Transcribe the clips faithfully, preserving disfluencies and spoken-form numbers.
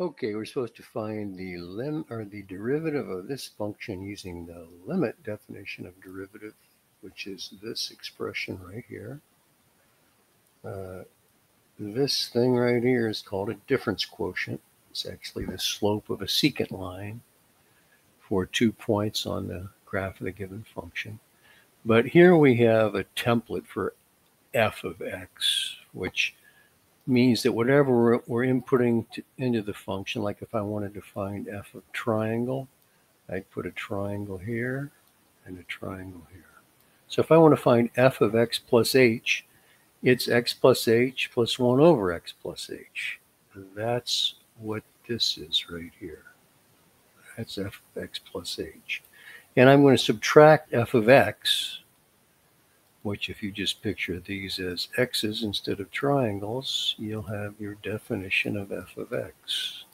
Okay, we're supposed to find the lim or the derivative of this function using the limit definition of derivative, which is this expression right here. Uh, this thing right here is called a difference quotient. It's actually the slope of a secant line for two points on the graph of the given function. But here we have a template for f of x, which means that whatever we're inputting to, into the function, like if I wanted to find f of triangle, I'd put a triangle here and a triangle here. So if I want to find f of x plus h, it's x plus h plus one over x plus h. That's what this is right here. That's f of x plus h. And I'm going to subtract f of x, which if you just picture these as x's instead of triangles, you'll have your definition of f of x.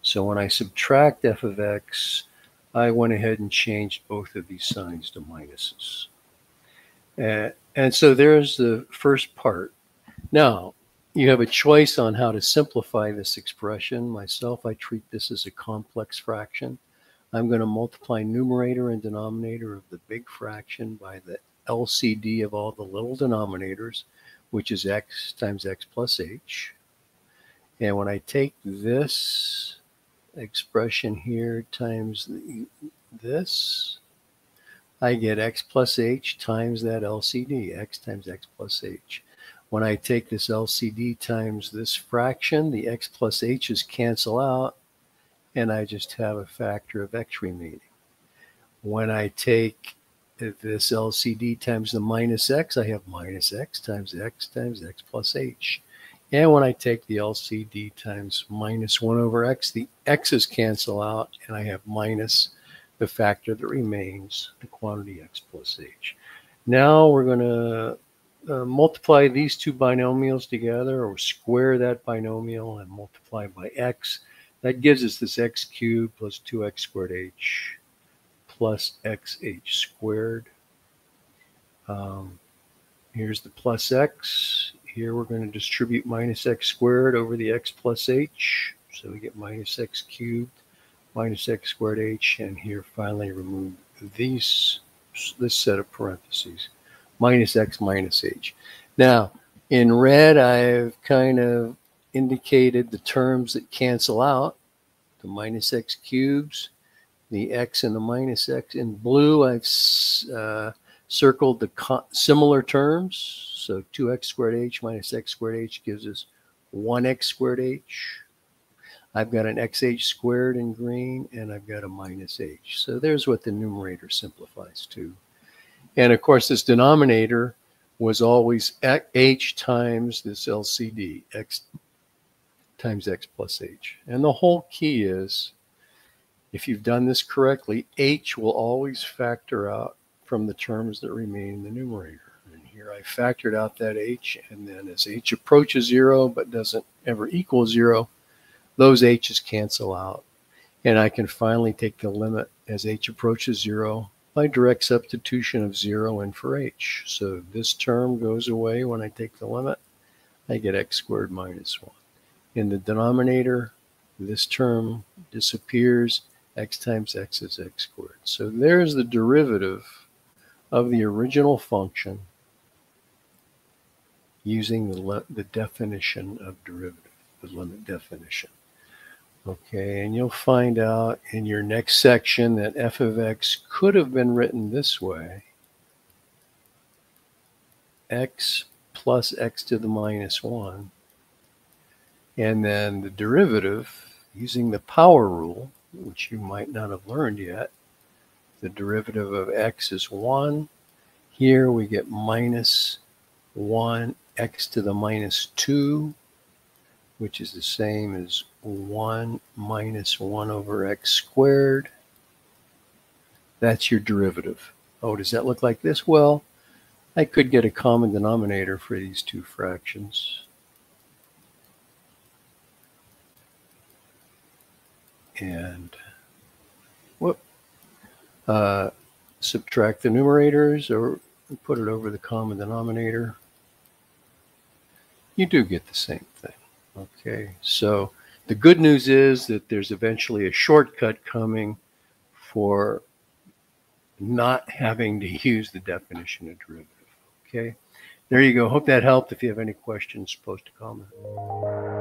So when I subtract f of x, I went ahead and changed both of these signs to minuses. Uh, and so there's the first part. Now, you have a choice on how to simplify this expression. Myself, I treat this as a complex fraction. I'm going to multiply numerator and denominator of the big fraction by the L C D of all the little denominators, which is x times x plus h. And when I take this expression here times the, this, I get x plus h times that L C D, x times x plus h. When I take this L C D times this fraction, the x plus h's cancel out, and I just have a factor of x remaining. When I take this L C D times the minus x, I have minus x times x times x plus h. And when I take the L C D times minus one over x, the x's cancel out, and I have minus the factor that remains, the quantity x plus h. Now we're going to uh, multiply these two binomials together, or square that binomial and multiply by x. That gives us this x cubed plus two x squared h plus xh squared. Um, here's the plus x. Here we're going to distribute minus x squared over the x plus h. So we get minus x cubed, minus x squared h. And here finally remove these, this set of parentheses, minus x minus h. Now, in red, I've kind of indicated the terms that cancel out, the minus x cubes, the x and the minus x. In blue, I've uh, circled the similar terms. So two x squared h minus x squared h gives us one x squared h. I've got an xh squared in green, and I've got a minus h. So there's what the numerator simplifies to. And, of course, this denominator was always h times this L C D, x times x plus h. And the whole key is, if you've done this correctly, h will always factor out from the terms that remain in the numerator. And here I factored out that h, and then as h approaches zero but doesn't ever equal zero, those h's cancel out. And I can finally take the limit as h approaches zero by direct substitution of zero in for h. So this term goes away when I take the limit. I get x squared minus one. In the denominator, this term disappears. X times x is x squared. So there's the derivative of the original function using the, the definition of derivative, the limit definition. Okay, and you'll find out in your next section that f of x could have been written this way. X plus x to the minus one. And then the derivative, using the power rule, which you might not have learned yet, the derivative of x is one. Here we get minus one x to the minus two, which is the same as one minus one over x squared. That's your derivative. Oh, does that look like this? Well, I could get a common denominator for these two fractions. And whoop, uh, subtract the numerators or put it over the common denominator. You do get the same thing. Okay, so The good news is that there's eventually a shortcut coming for not having to use the definition of derivative. Okay, there you go. Hope that helped. If you have any questions, post a comment.